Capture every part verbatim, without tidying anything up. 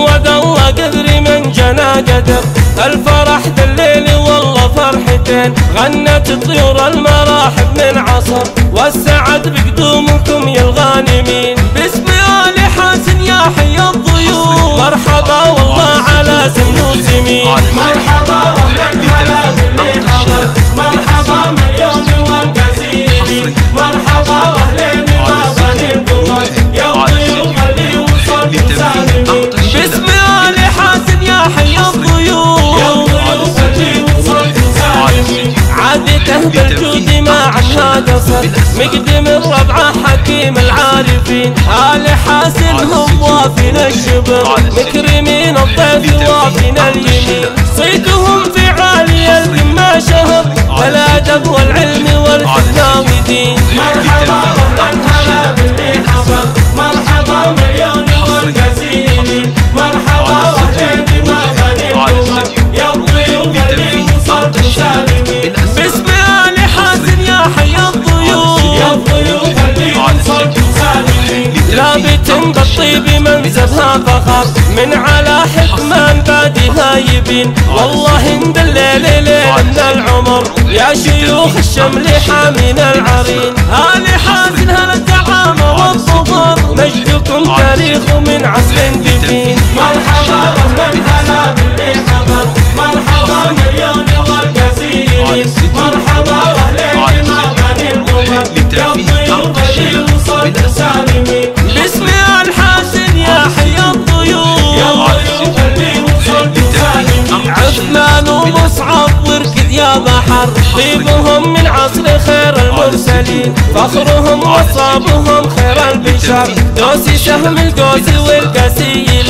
عود الله قدري من جنى قدر الفرح دليلي والله فرحتين غنت طيور المراحب من عصر والسعد بقدومكم يا الغانمين باسم آل حسن يا حي الضيوف مرحبا والله على سمو سمين مرحبا وحب هلا باللي حضر مرحبا من يوم والقزيلي مرحبا واهلين بوطني القمر يا الضيوف اللي وصل مسالمين باسم آل حسن يا حي الضيوف يا الضيوف اللي وصل مسالمين عادته بالجود ما عشنا قصر مقدم الربعه حكيم العارفين آل حسن هم وافينا الشبر مكرمين الضيف وافينا اليمين صيدهم في عالي الذمه شهر والادب والعلم والفتنه ودين مرحبا اهلا هلا باللي حصل مرحبا مليون والقزيلي مرحبا واهلين بما غنمتم يا الضيوف اللي وصلت مسالمين باسم آل حسن يا حي الضيوف يا الضيوف اللي وصلت مسالمين لابت بالطيب منزلها فخر من على حكمه بادها يبين والله ان الليل ليل العمر يا شيوخ الشمل حامينا العرين آل حسن هلا الدعامه والظفر مجدكم تاريخ من عصر دفين مرحبا اهلا هلا باللي حضر مرحبا مليون والقزيلي مرحبا واهلين بما غنمتم يا الضيوف اللي وصلت مسالمين باسم آل حسن يا حي الضيوف يا الضيوف اللي وصلت مسالمين عثمان ومصعب واركد يا بحر طيبهم من عصر خير المرسلين فخرهم وصابهم خير البشر دوسي سهم القوس والقسيلين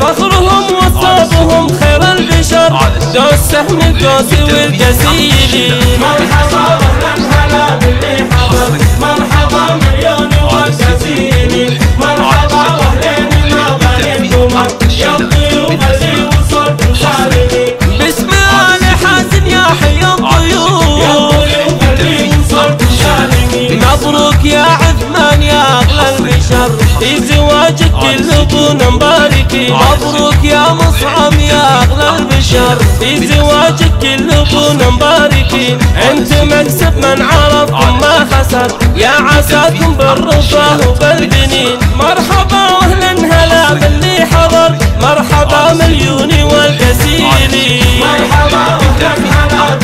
فخرهم وصابهم خير البشر دوس سهم القوس والقسيلين مرحبا اهلا هلا باللي حضر مرحبا مليون والقزيلي مرحبا واهلين بما غنمتم يا الضيوف اللي وصلت مسالمين باسم آل حسن يا حي الضيوف يا الضيوف اللي وصلت مسالمين مبروك يا عثمان يا اغلى البشر في زواجك كلكم مباركين مبروك يا مصعب يا اغلى البشر في زواجك كلكم مباركين انت مكسب من عرفكم ما خسر يا عساكم بالرفاه وبالبنين مرحبا واهلا هلا باللي حضر مرحبا مليوني والقزيلي مرحبا واهلا هلا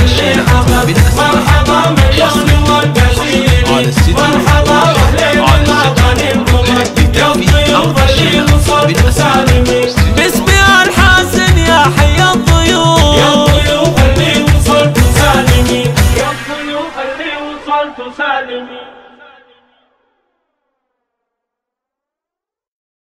باللي حضر